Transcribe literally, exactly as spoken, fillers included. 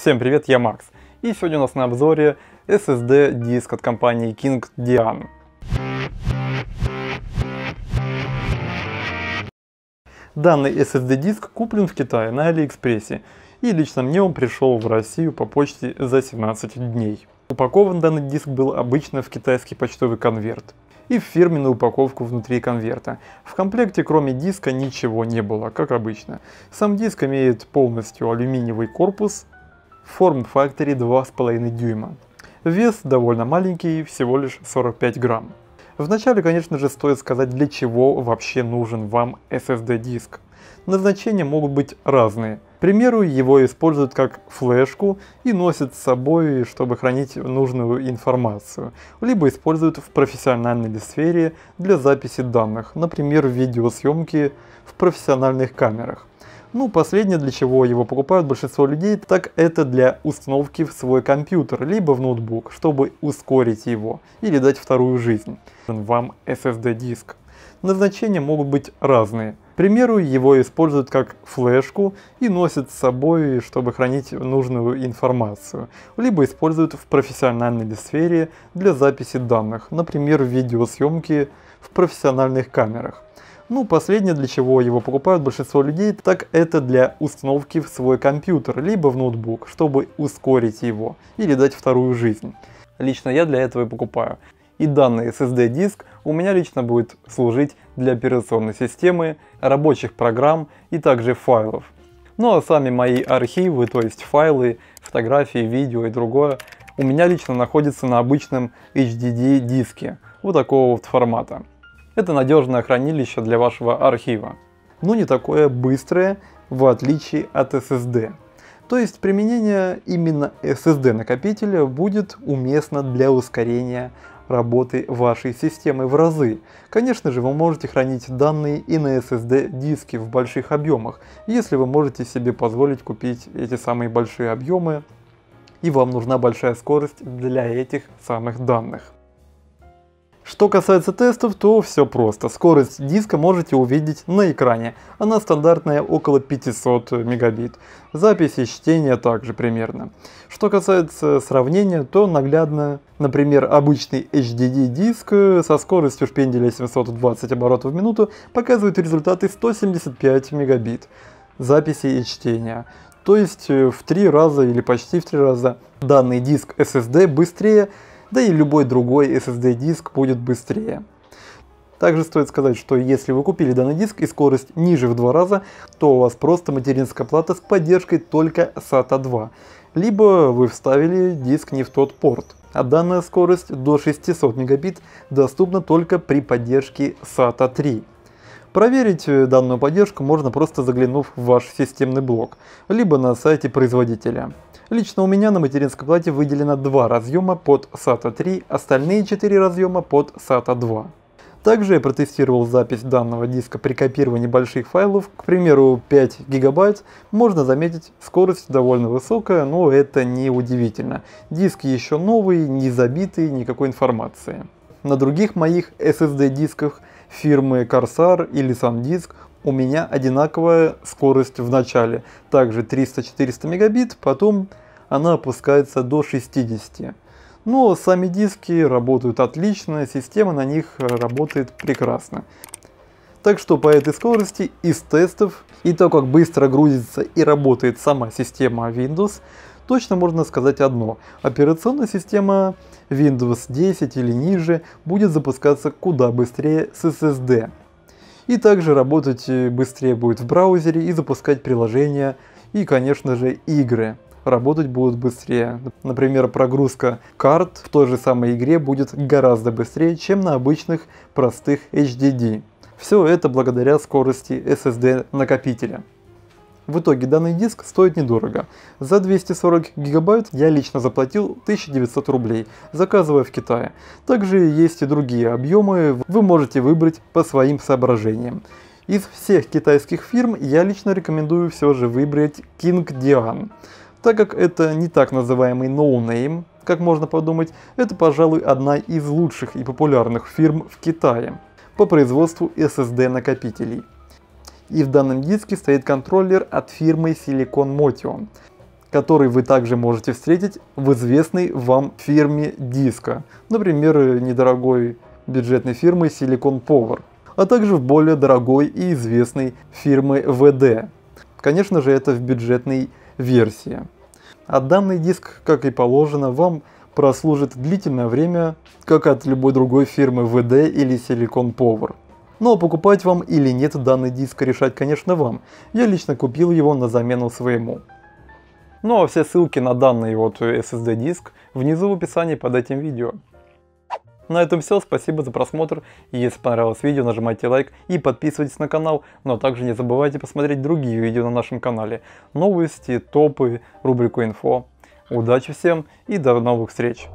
Всем привет, я Макс, и сегодня у нас на обзоре эс эс ди диск от компании King Dian. Данный эс эс ди диск куплен в Китае на Алиэкспрессе, и лично мне он пришел в Россию по почте за семнадцать дней. Упакован данный диск был обычно в китайский почтовый конверт и в фирменную упаковку внутри конверта. В комплекте кроме диска ничего не было, как обычно. Сам диск имеет полностью алюминиевый корпус, форм-факторе два с половиной дюйма. Вес довольно маленький, всего лишь сорок пять грамм. Вначале, конечно же, стоит сказать, для чего вообще нужен вам эс эс ди диск. Назначения могут быть разные. К примеру, его используют как флешку и носят с собой, чтобы хранить нужную информацию. Либо используют в профессиональной сфере для записи данных, например, видеосъемки в профессиональных камерах. Ну, последнее, для чего его покупают большинство людей, так это для установки в свой компьютер, либо в ноутбук, чтобы ускорить его или дать вторую жизнь. Вам эс эс ди диск. Назначения могут быть разные. К примеру, его используют как флешку и носят с собой, чтобы хранить нужную информацию. Либо используют в профессиональной сфере для записи данных, например, видеосъемки в профессиональных камерах. Ну, последнее, для чего его покупают большинство людей, так это для установки в свой компьютер, либо в ноутбук, чтобы ускорить его или дать вторую жизнь. Лично я для этого и покупаю. И данный эс эс ди диск у меня лично будет служить для операционной системы, рабочих программ и также файлов. Ну а сами мои архивы, то есть файлы, фотографии, видео и другое, у меня лично находится на обычном эйч ди ди диске, вот такого вот формата. Это надежное хранилище для вашего архива, но не такое быстрое, в отличие от эс эс ди. То есть применение именно эс эс ди накопителя будет уместно для ускорения работы вашей системы в разы. Конечно же, вы можете хранить данные и на эс эс ди диске в больших объемах, если вы можете себе позволить купить эти самые большие объемы и вам нужна большая скорость для этих самых данных. Что касается тестов, то все просто. Скорость диска можете увидеть на экране. Она стандартная, около пятисот мегабит. Записи чтения также примерно. Что касается сравнения, то наглядно, например, обычный эйч ди ди диск со скоростью шпинделя семьсот двадцать оборотов в минуту показывает результаты сто семьдесят пять мегабит записи и чтения. То есть в три раза или почти в три раза данный диск эс эс ди быстрее. Да и любой другой эс эс ди диск будет быстрее. Также стоит сказать, что если вы купили данный диск и скорость ниже в два раза, то у вас просто материнская плата с поддержкой только сата два. Либо вы вставили диск не в тот порт. А данная скорость до шестисот мегабит доступна только при поддержке сата три. Проверить данную поддержку можно, просто заглянув в ваш системный блок, либо на сайте производителя. Лично у меня на материнской плате выделено два разъема под сата три, остальные четыре разъема под сата два. Также я протестировал запись данного диска при копировании больших файлов, к примеру пять гигабайт, можно заметить, скорость довольно высокая, но это не удивительно. Диск еще новый, не забитый, никакой информации. На других моих эс эс ди дисках фирмы Corsair или SanDisk у меня одинаковая скорость в начале, также триста-четыреста мегабит, потом она опускается до шестидесяти. Но сами диски работают отлично, система на них работает прекрасно. Так что по этой скорости из тестов и то, как быстро грузится и работает сама система Windows, точно можно сказать одно: операционная система Windows десять или ниже будет запускаться куда быстрее с эс эс ди. И также работать быстрее будет в браузере и запускать приложения и, конечно же, игры. Работать будут быстрее. Например, прогрузка карт в той же самой игре будет гораздо быстрее, чем на обычных простых эйч ди ди. Все это благодаря скорости эс эс ди накопителя. В итоге данный диск стоит недорого. За двести сорок гигабайт я лично заплатил тысячу девятьсот рублей, заказывая в Китае. Также есть и другие объемы, вы можете выбрать по своим соображениям. Из всех китайских фирм я лично рекомендую все же выбрать King Dian. Так как это не так называемый ноунейм, как можно подумать, это, пожалуй, одна из лучших и популярных фирм в Китае по производству эс эс ди накопителей. И в данном диске стоит контроллер от фирмы Silicon Motion. который вы также можете встретить в известной вам фирме диска, например, недорогой бюджетной фирмы Silicon Power, а также в более дорогой и известной фирмы ви ди. Конечно же, это в бюджетной версии. А данный диск, как и положено, вам прослужит длительное время, как от любой другой фирмы ви ди или Silicon Power. Но покупать вам или нет данный диск решать, конечно, вам. Я лично купил его на замену своему. Ну а все ссылки на данный вот эс эс ди диск внизу в описании под этим видео. На этом все, спасибо за просмотр. Если понравилось видео, нажимайте лайк и подписывайтесь на канал, но также не забывайте посмотреть другие видео на нашем канале. Новости, топы, рубрику инфо. Удачи всем и до новых встреч!